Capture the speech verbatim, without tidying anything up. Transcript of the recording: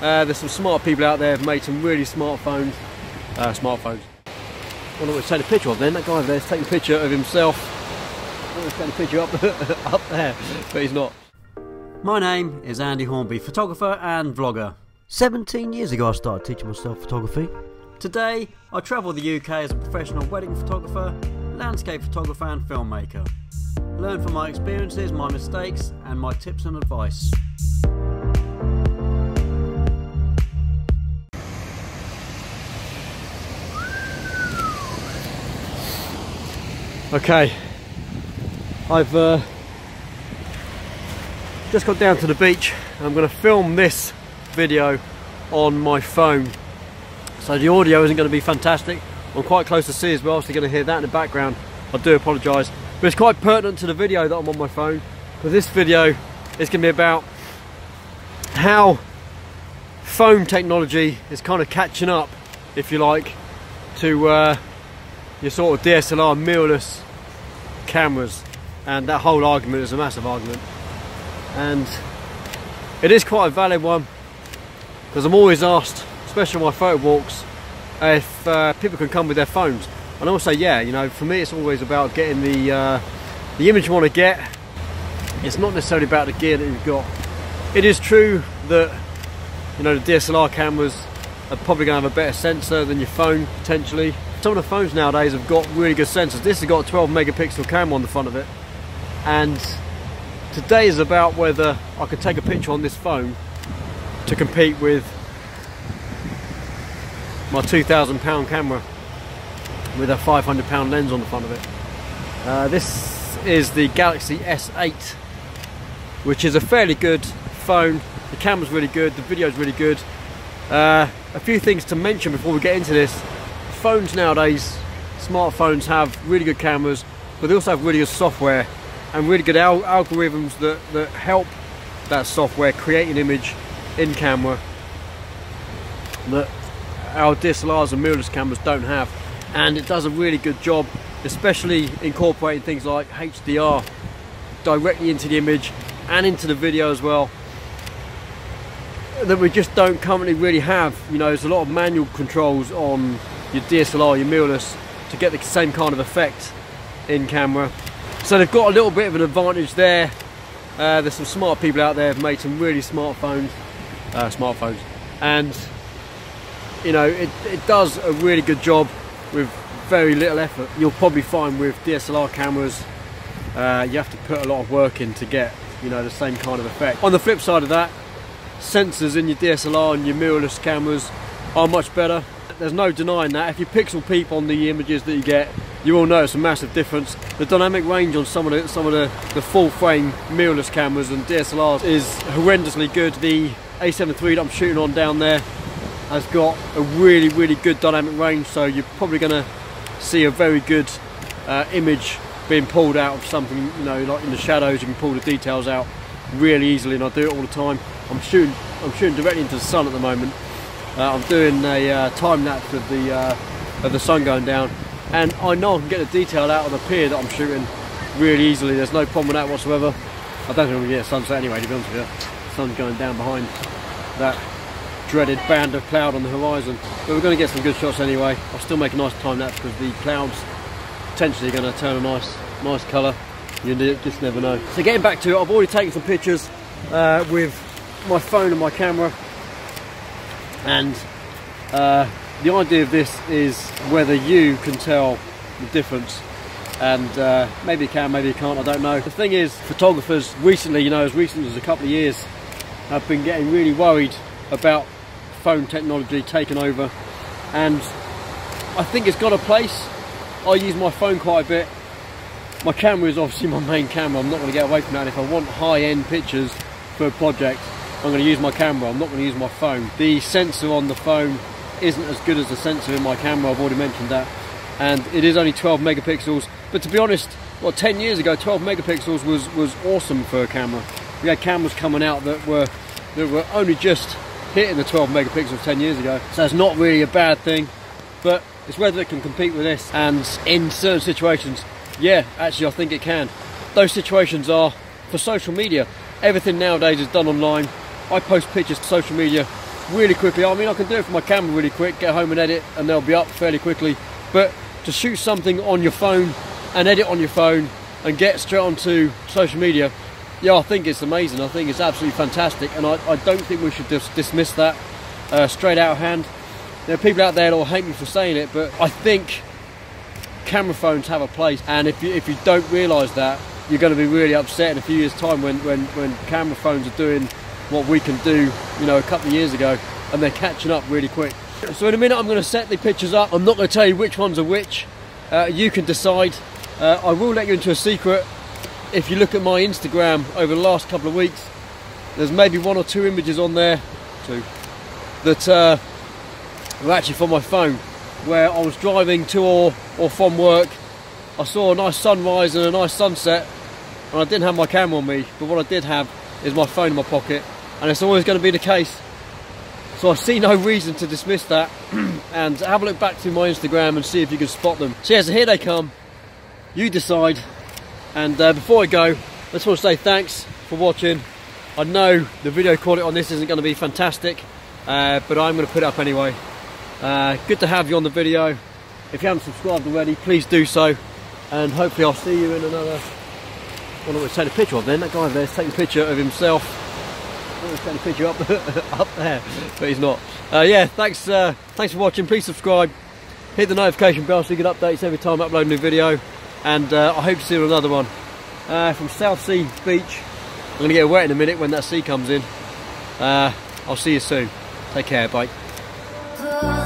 Uh, there's some smart people out there who've made some really smart phones. Uh, smartphones. Well, I want to take a picture of then. That guy there's taking a picture of himself. I want to take a picture up, up there, but he's not. My name is Andy Hornby, photographer and vlogger. seventeen years ago I started teaching myself photography. Today I travel the U K as a professional wedding photographer, landscape photographer and filmmaker. Learn from my experiences, my mistakes and my tips and advice. Okay, I've uh, just got down to the beach. I'm going to film this video on my phone, so the audio isn't going to be fantastic. I'm quite close to sea as well, so you're going to hear that in the background. I do apologise, but it's quite pertinent to the video that I'm on my phone, because this video is going to be about how phone technology is kind of catching up, if you like, to uh, your sort of D S L R mirrorless cameras, and that whole argument is a massive argument, and it is quite a valid one, because I'm always asked, especially on my photo walks, if uh, people can come with their phones, and also, yeah, you know, for me it's always about getting the uh, the image you want to get. It's not necessarily about the gear that you've got. It is true that, you know, the D S L R cameras are probably going to have a better sensor than your phone potentially. Some of the phones nowadays have got really good sensors. This has got a twelve megapixel camera on the front of it, and today is about whether I could take a picture on this phone to compete with my two thousand pound camera with a five hundred pound lens on the front of it. Uh, this is the Galaxy S eight, which is a fairly good phone. The camera's really good, the video's really good. Uh, a few things to mention before we get into this. Phones nowadays, smartphones, have really good cameras, but they also have really good software and really good al algorithms that, that help that software create an image in camera that our D S L Rs and mirrorless cameras don't have, and it does a really good job, especially incorporating things like H D R directly into the image and into the video as well, that we just don't currently really have. You know, there's a lot of manual controls on your D S L R, your mirrorless, to get the same kind of effect in camera. So they've got a little bit of an advantage there. Uh, there's some smart people out there who've made some really smart phones, uh, smartphones, and you know, it, it does a really good job with very little effort. You'll probably find with D S L R cameras, uh, you have to put a lot of work in to get, you know, the same kind of effect. On the flip side of that, sensors in your D S L R and your mirrorless cameras are much better. There's no denying that. If you pixel peep on the images that you get, you will notice a massive difference. The dynamic range on some of the, some of the, the full frame mirrorless cameras and D S L Rs is horrendously good. The A seven three that I'm shooting on down there has got a really, really good dynamic range, so you're probably going to see a very good uh, image being pulled out of something, you know, like in the shadows. You can pull the details out really easily, and I do it all the time. I'm shooting, I'm shooting directly into the sun at the moment. Uh, I'm doing a uh, time lapse of the uh, of the sun going down, and I know I can get the detail out of the pier that I'm shooting really easily. There's no problem with that whatsoever. I don't think I'm going to get a sunset anyway, to be honest with you. The sun's going down behind that dreaded band of cloud on the horizon, but we're going to get some good shots anyway. I'll still make a nice time lapse because the clouds potentially are going to turn a nice nice colour. You just never know. So getting back to it, I've already taken some pictures uh, with my phone and my camera. And uh, the idea of this is whether you can tell the difference, and uh, maybe you can, maybe you can't, I don't know. The thing is, photographers recently, you know, as recently as a couple of years, have been getting really worried about phone technology taking over, and I think it's got a place. I use my phone quite a bit. My camera is obviously my main camera, I'm not going to get away from that. If I want high-end pictures for a project, I'm going to use my camera, I'm not going to use my phone. The sensor on the phone isn't as good as the sensor in my camera, I've already mentioned that. And it is only twelve megapixels, but to be honest, well, ten years ago, twelve megapixels was, was awesome for a camera. We had cameras coming out that were, that were only just hitting the twelve megapixels ten years ago, so it's not really a bad thing, but it's whether it can compete with this. And in certain situations, yeah, actually I think it can. Those situations are for social media. Everything nowadays is done online. I post pictures to social media really quickly. I mean, I can do it for my camera really quick, get home and edit, and they'll be up fairly quickly. But to shoot something on your phone and edit on your phone and get straight onto social media, yeah, I think it's amazing. I think it's absolutely fantastic, and I, I don't think we should just dismiss that uh, straight out of hand. There are people out there that will hate me for saying it, but I think camera phones have a place, and if you, if you don't realise that, you're going to be really upset in a few years' time when, when, when camera phones are doing what we can do, you know, a couple of years ago, and they're catching up really quick. So in a minute I'm going to set the pictures up. I'm not going to tell you which ones are which. Uh, you can decide. Uh, I will let you into a secret. If you look at my Instagram over the last couple of weeks, there's maybe one or two images on there, two, that uh, were actually from my phone, where I was driving to or, or from work. I saw a nice sunrise and a nice sunset, and I didn't have my camera on me, but what I did have is my phone in my pocket, and it's always going to be the case. So I see no reason to dismiss that, and have a look back to my Instagram and see if you can spot them. So yeah, so here they come, you decide. And uh, before I go, I just want to say thanks for watching. I know the video quality on this isn't going to be fantastic, uh, but I'm going to put it up anyway. Uh, good to have you on the video. If you haven't subscribed already, please do so, and hopefully I'll see you in another. I want to take a picture of then. That guy there's taking a picture of himself. I want to take a picture up, up there, but he's not. Uh, yeah, thanks, uh, thanks for watching. Please subscribe. Hit the notification bell so you get updates every time I upload a new video. And uh, I hope to see you on another one. Uh, from South Sea Beach. I'm going to get wet in a minute when that sea comes in. Uh, I'll see you soon. Take care, bye.